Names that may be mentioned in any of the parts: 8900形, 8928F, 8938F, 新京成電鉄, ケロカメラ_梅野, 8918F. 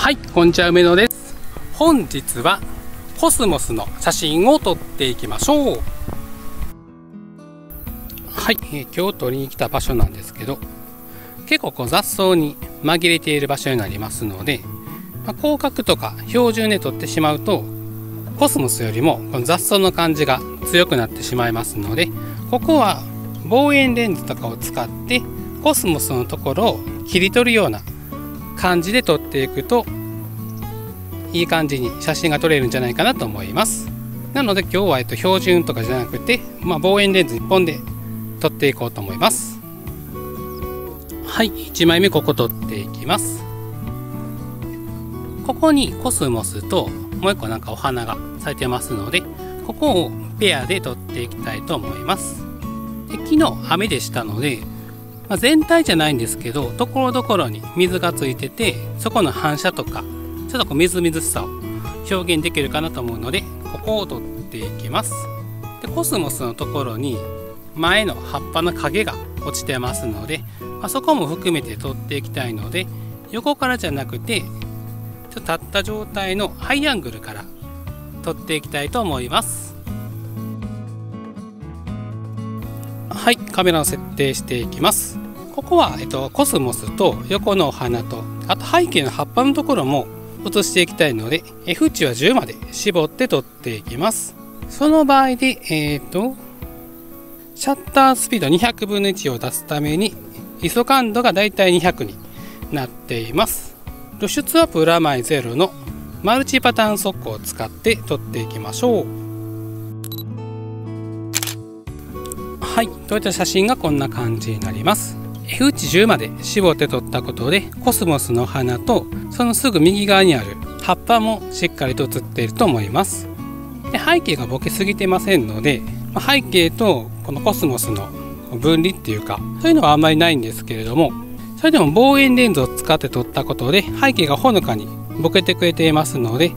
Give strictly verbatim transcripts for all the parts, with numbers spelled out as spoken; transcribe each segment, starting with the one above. はい、こんにちは、梅野です。本日はコスモスの写真を撮っていきましょう。はい、えー、今日撮りに来た場所なんですけど、結構こう雑草に紛れている場所になりますので、まあ、広角とか標準で撮ってしまうとコスモスよりもこの雑草の感じが強くなってしまいますので、ここは望遠レンズとかを使ってコスモスのところを切り取るような感じで撮っていくといい感じに写真が撮れるんじゃないかなと思います。なので今日はえっと標準とかじゃなくて、まあ、望遠レンズいっぽんで撮っていこうと思います。はい、いちまいめここ撮っていきます。ここにコスモスともういっこなんかお花が咲いてますので、ここをペアで撮っていきたいと思います。で、昨日雨でしたので、まあ、全体じゃないんですけど、ところどころに水がついてて、そこの反射とかちょっとこうみずみずしさを表現できるかなと思うので、ここを取っていきます。で、コスモスのところに前の葉っぱの影が落ちてますので、まあ、そこも含めて取っていきたいので、横からじゃなくてちょっと立った状態のハイアングルから取っていきたいと思います。はい、カメラを設定していきます。ここは、えっと、コスモスと横のお花と、あと背景の葉っぱのところも写していきたいので F 値はじゅうまで絞って撮っていきます。その場合で、えー、とシャッタースピードにひゃくぶんのいちを出すために アイエスオー 感度がだいたいにひゃくになっています。露出はプラマイゼロのマルチパターン速攻を使って撮っていきましょう。はい、撮れた写真がこんな感じになります。 F 値じゅうまで絞って撮ったことで、コスモスの花とそのすぐ右側にある葉っぱもしっかりと写っていると思います。で、背景がボケすぎてませんので、背景とこのコスモスの分離っていうか、そういうのはあんまりないんですけれども、それでも望遠レンズを使って撮ったことで背景がほのかにボケてくれていますので、ま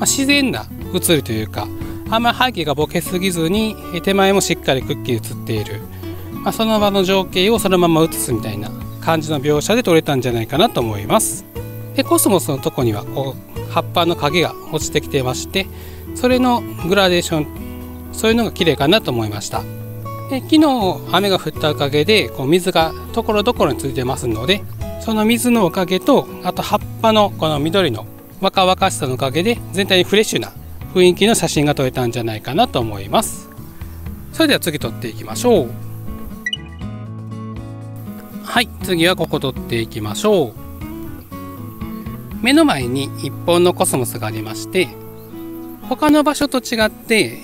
あ、自然な写りというか、あんまり背景がボケすぎずに手前もしっかりくっきり写っている、まあ、その場の情景をそのまま写すみたいな感じの描写で撮れたんじゃないかなと思います。で、コスモスのとこにはこう葉っぱの影が落ちてきてまして、それのグラデーション、そういうのが綺麗かなと思いました。で、昨日雨が降ったおかげでこう水がところどころについてますので、その水のおかげと、あと葉っぱのこの緑の若々しさのおかげで全体にフレッシュな雰囲気の写真が撮れたんじゃないかなと思います。それでは次撮っていきましょう。はい、次はここ撮っていきましょう。目の前にいっぽんのコスモスがありまして、他の場所と違って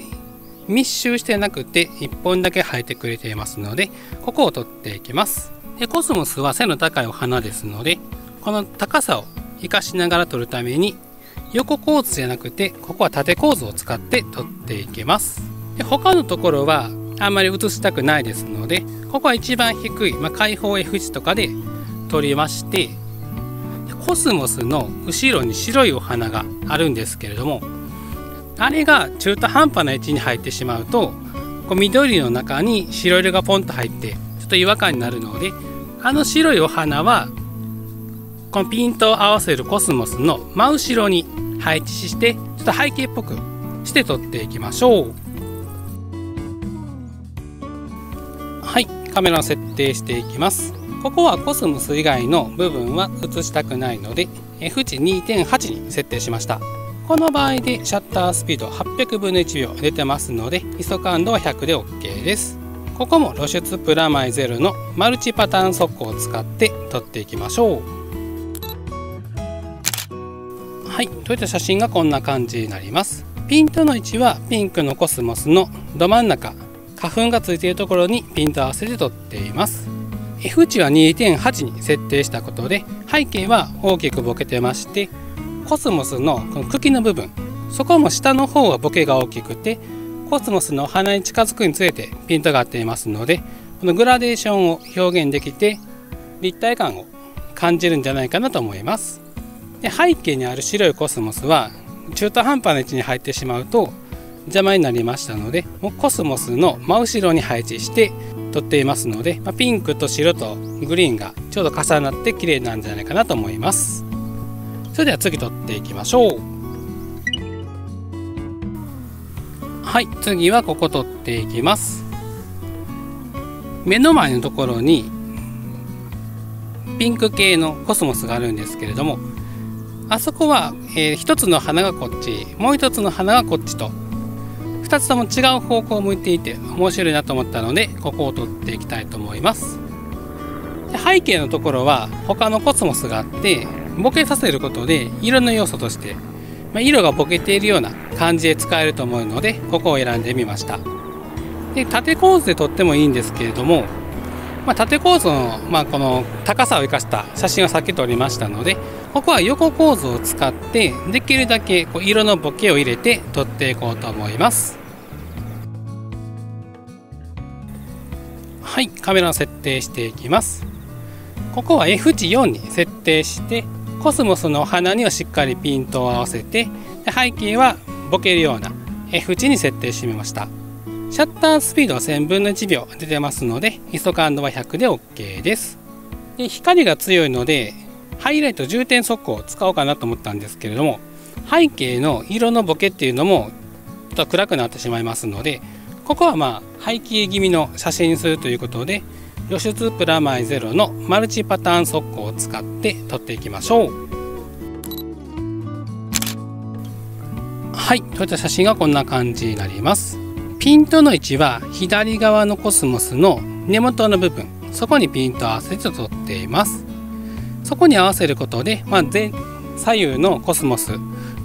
密集してなくていっぽんだけ生えてくれていますので、ここを撮っていきます。で、コスモスは背の高いお花ですので、この高さを生かしながら撮るために横構図じゃなくて、ここは縦構図を使って撮っていきます。で、他のところはあんまり写したくないですので、ここは一番低い、まあ、開放 F 値とかで撮りまして、コスモスの後ろに白いお花があるんですけれども、あれが中途半端な位置に入ってしまうと、こう緑の中に白色がポンと入ってちょっと違和感になるので、あの白いお花はこのピントを合わせるコスモスの真後ろに配置して、ちょっと背景っぽくして撮っていきましょう。はい、カメラを設定していきます。ここはコスモス以外の部分は写したくないので F 値 にてんはち に設定しました。この場合でシャッタースピードはっぴゃくぶんのいちびょう出てますので アイエスオー 感度はひゃくで OK です。ここも露出プラマイゼロのマルチパターン速攻を使って撮っていきましょう。はい、撮れた写真がこんな感じになります。ピントの位置はピンクのコスモスのど真ん中、花粉がついているところにピント合わせて撮っています。 F 値は にてんはち に設定したことで背景は大きくボケてまして、コスモスのこの茎の部分、そこも下の方はボケが大きくて、コスモスのお花に近づくにつれてピントが合っていますので、このグラデーションを表現できて立体感を感じるんじゃないかなと思います。で、背景にある白いコスモスは中途半端な位置に入ってしまうと邪魔になりましたので、もうコスモスの真後ろに配置して撮っていますので、まあ、ピンクと白とグリーンがちょうど重なって綺麗なんじゃないかなと思います。それでは次取っていきましょう。はい、次はここ取っていきます。目の前のところにピンク系のコスモスがあるんですけれども、あそこは、えー、ひとつの花がこっち、もうひとつの花がこっちとふたつとも違う方向を向いていて面白いなと思ったので、ここを取っていきたいと思います。で、背景のところは他のコスモスがあって、ボケさせることで色の要素として、まあ、色がボケているような感じで使えると思うので、ここを選んでみました。で、縦構図で撮ってもいいんですけれども、まあ、縦構図の、まあ、この高さを生かした写真をさっき撮りましたので、ここは横構図を使ってできるだけこう色のボケを入れて撮っていこうと思います。はい、カメラを設定していきます。ここは エフ値よん に設定して、コスモスの花にはしっかりピントを合わせて、背景はボケるような エフ値に設定してみました。シャッタースピードはせんぶんのいちびょう出てますので、アイエスオー感度はひゃくで OK です。で、光が強いのでハイライト重点速光を使おうかなと思ったんですけれども、背景の色のボケっていうのもちょっと暗くなってしまいますので、ここはまあ背景気味の写真にするということで、露出プラマイゼロのマルチパターン速光を使って撮っていきましょう。はい、撮った写真がこんな感じになります。ピントの位置は左側のコスモスの根元の部分、そこにピントを合わせて撮っています。そこに合わせることで、まあ、前左右のコスモス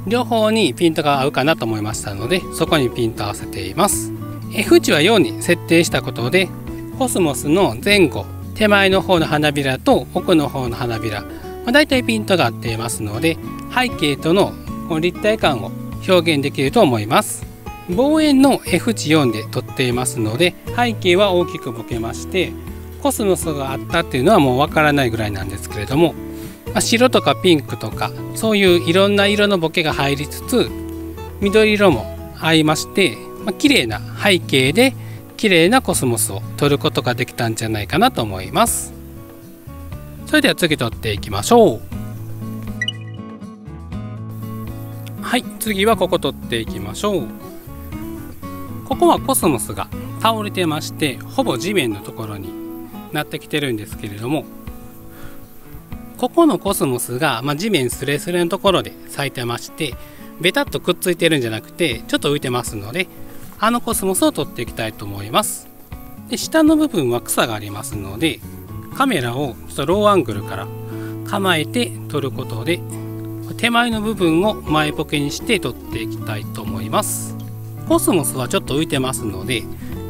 両方にピントが合うかなと思いましたので、そこにピントを合わせています。 エフ値はよんに設定したことで、コスモスの前後、手前の方の花びらと奥の方の花びら、まあ、大体ピントが合っていますので、背景とのこの立体感を表現できると思います。望遠の エフ値よん で撮っていますので、背景は大きくボケまして、コスモスがあったっていうのはもうわからないぐらいなんですけれども、まあ、白とかピンクとかそういういろんな色のボケが入りつつ、緑色も合いまして、まあ、綺麗な背景で綺麗なコスモスを撮ることができたんじゃないかなと思います。それでは次撮っていきましょう。はい、次はここ撮っていきましょう。ここはコスモスが倒れてまして、ほぼ地面のところになってきてるんですけれども、ここのコスモスが、まあ、地面すれすれのところで咲いてまして、ベタっとくっついてるんじゃなくてちょっと浮いてますので、あのコスモスを取っていきたいと思います。で、下の部分は草がありますので、カメラをちょっとローアングルから構えて撮ることで、手前の部分を前ボケにして撮っていきたいと思います。コスモスはちょっと浮いてますので、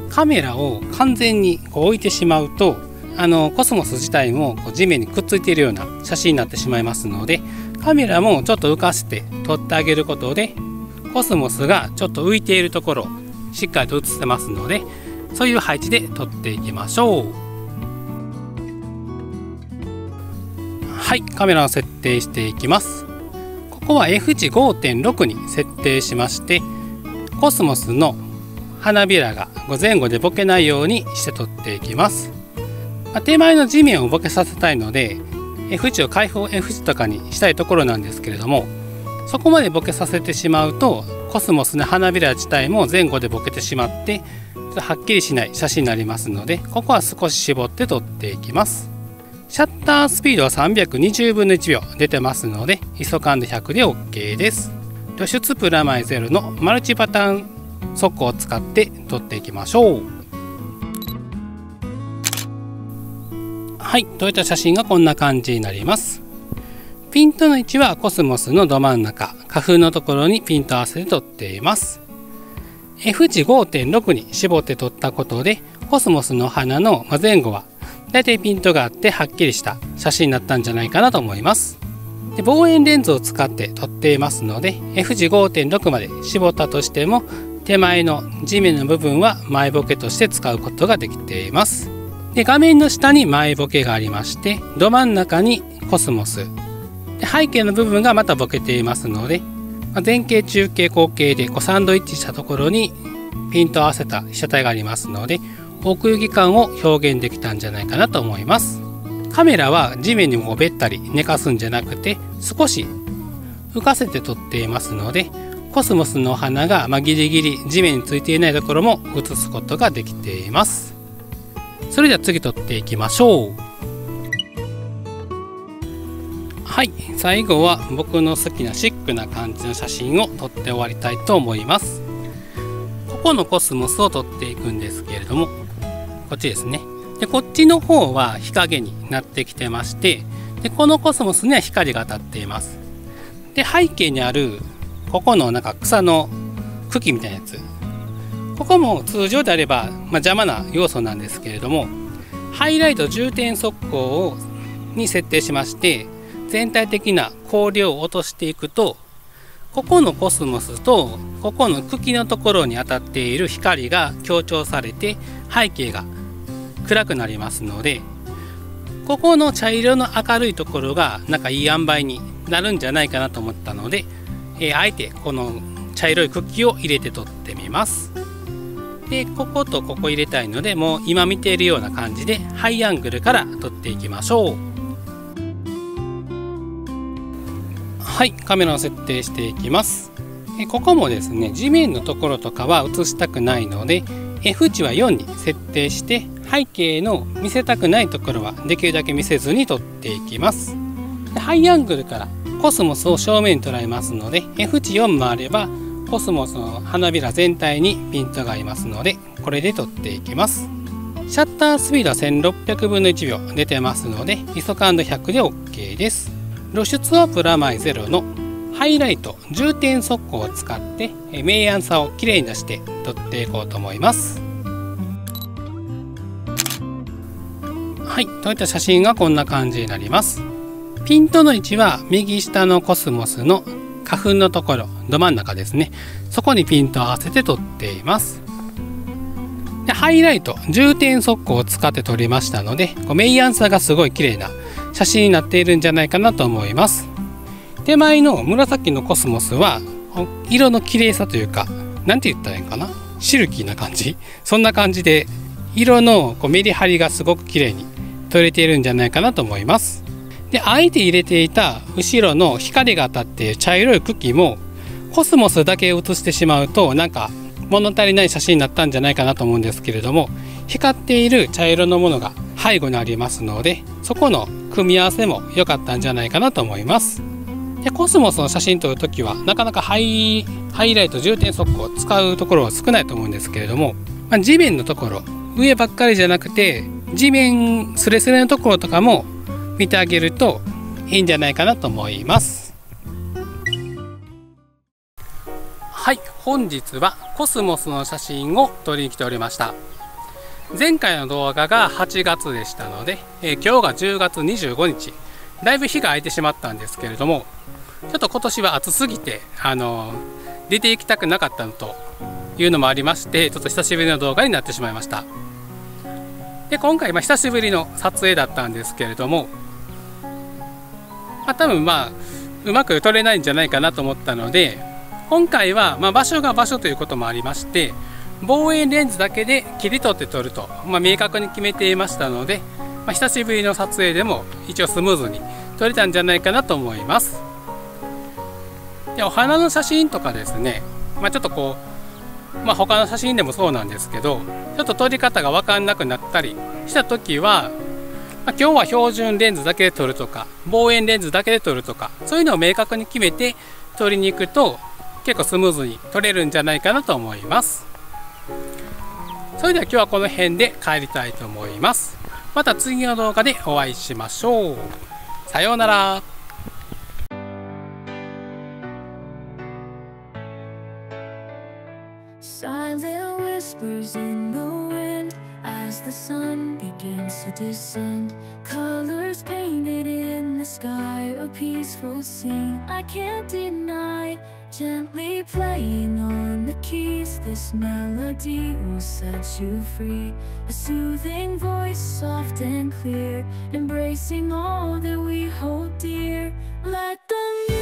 カメラを完全にこう置いてしまうと、あのコスモス自体もこう地面にくっついているような写真になってしまいますので、カメラもちょっと浮かせて撮ってあげることで、コスモスがちょっと浮いているところをしっかりと写せますので、そういう配置で撮っていきましょう。はい、カメラを設定していきます。ここは エフ値ごてんろく に設定しまして、コスモスの花びらが前後でボケないようにして撮っていきます。手前の地面をボケさせたいので エフ値を開放 エフ値とかにしたいところなんですけれども、そこまでボケさせてしまうと、コスモスの花びら自体も前後でボケてしまって、はっきりしない写真になりますので、ここは少し絞って撮っていきます。シャッタースピードはさんびゃくにじゅうぶんのいちびょう出てますので、アイエスオー感度ひゃくで OK です。露出プラマイゼロのマルチパターン速光を使って撮っていきましょう。はい、撮れた写真がこんな感じになります。ピントの位置はコスモスのど真ん中、花粉のところにピント合わせて撮っています。エフ値ごてんろく に絞って撮ったことで、コスモスの花の前後はだいたいピントがあってはっきりした写真になったんじゃないかなと思います。で、望遠レンズを使って撮っていますので、エフ値ごてんろく まで絞ったとしても、手前の地面の部分は前ボケとして使うことができています。で、画面の下に前ボケがありまして、ど真ん中にコスモスで、背景の部分がまたボケていますので、まあ、前景中景後景でこうサンドイッチしたところにピントを合わせた被写体がありますので、奥行き感を表現できたんじゃないかなと思います。カメラは地面にもべったり寝かすんじゃなくて、少し浮かせて取っていますので、コスモスの花がまあギリギリ地面についていないところも写すことができています。それでは次取っていきましょう。はい、最後は僕の好きなシックな感じの写真を撮って終わりたいと思います。ここのコスモスを撮っていくんですけれども、こっちですね。でこっちの方は日陰になってきてまして、でこのコスモスには光が当たっています。で背景にあるここのなんか草の茎みたいなやつ、ここも通常であれば、まあ、邪魔な要素なんですけれども、ハイライト重点速光をに設定しまして、全体的な光量を落としていくと、ここのコスモスとここの茎のところに当たっている光が強調されて背景が暗くなりますので、ここの茶色の明るいところがなんかいい塩梅になるんじゃないかなと思ったので、えー、あえてこの茶色い茎を入れて撮ってみます。でこことここ入れたいので、もう今見ているような感じでハイアングルから撮っていきましょう。はい、カメラを設定していきます。えここもですね、地面のところとかは映したくないので F 値はよんに設定して、背景の見せたくないところはできるだけ見せずに撮っていきます。でハイアングルからコスモスを正面に捉えますので F 値よんもあればコスモスの花びら全体にピントが合いますので、これで撮っていきます。シャッタースピードはせんろっぴゃくぶんのいちびょう出てますので アイエスオー ひゃく で OK です。露出はプラマイゼロのハイライト重点速光を使って明暗さをきれいに出して撮っていこうと思います。はい、撮った写真がこんな感じになります。ピントの位置は右下のコスモスの花粉のところ、ど真ん中ですね、そこにピントを合わせて撮っています。でハイライト重点速光を使って撮りましたので、明暗さがすごいきれいな写真になっているんじゃないかなと思います。手前の紫のコスモスは色の綺麗さというか、なんて言ったらいいかな、シルキーな感じ、そんな感じで色のこうメリハリがすごく綺麗に取れているんじゃないかなと思います。であえて入れていた後ろの光が当たっている茶色い茎もコスモスだけ写してしまうと、なんか物足りない写真になったんじゃないかなと思うんですけれども、光っている茶色のものが背後にありますので、そこの組み合わせも良かったんじゃないかなと思います。でコスモスの写真撮るときはなかなかハイ、ハイライト重点速光を使うところは少ないと思うんですけれども、まあ、地面のところ、上ばっかりじゃなくて地面すれすれのところとかも見てあげるといいんじゃないかなと思います。はい、本日はコスモスの写真を撮りに来ておりました。前回の動画がはちがつでしたので、えー、今日がじゅうがつにじゅうごにち、だいぶ日が空いてしまったんですけれども、ちょっと今年は暑すぎて、あのー、出て行きたくなかったのというのもありまして、ちょっと久しぶりの動画になってしまいました。で今回、まあ、久しぶりの撮影だったんですけれども、まあ、多分まあうまく撮れないんじゃないかなと思ったので、今回はまあ場所が場所ということもありまして、望遠レンズだけで切り取って撮ると、まあ、明確に決めていましたので、まあ、久しぶりの撮影でも一応スムーズに撮れたんじゃないかなと思います。でお花の写真とかですね、まあ、ちょっとこう、まあ、他の写真でもそうなんですけど、ちょっと撮り方が分かんなくなったりした時は、まあ、今日は標準レンズだけで撮るとか望遠レンズだけで撮るとか、そういうのを明確に決めて撮りに行くと結構スムーズに撮れるんじゃないかなと思います。それでは今日はこの辺で帰りたいと思います。また次の動画でお会いしましょう。さようなら。Silent whispers in the wind as the sun begins to descend. Colors painted in the sky, a peaceful scene I can't deny. Gently playing on the keys, this melody will set you free. A soothing voice, soft and clear, embracing all that we hold dear. Let the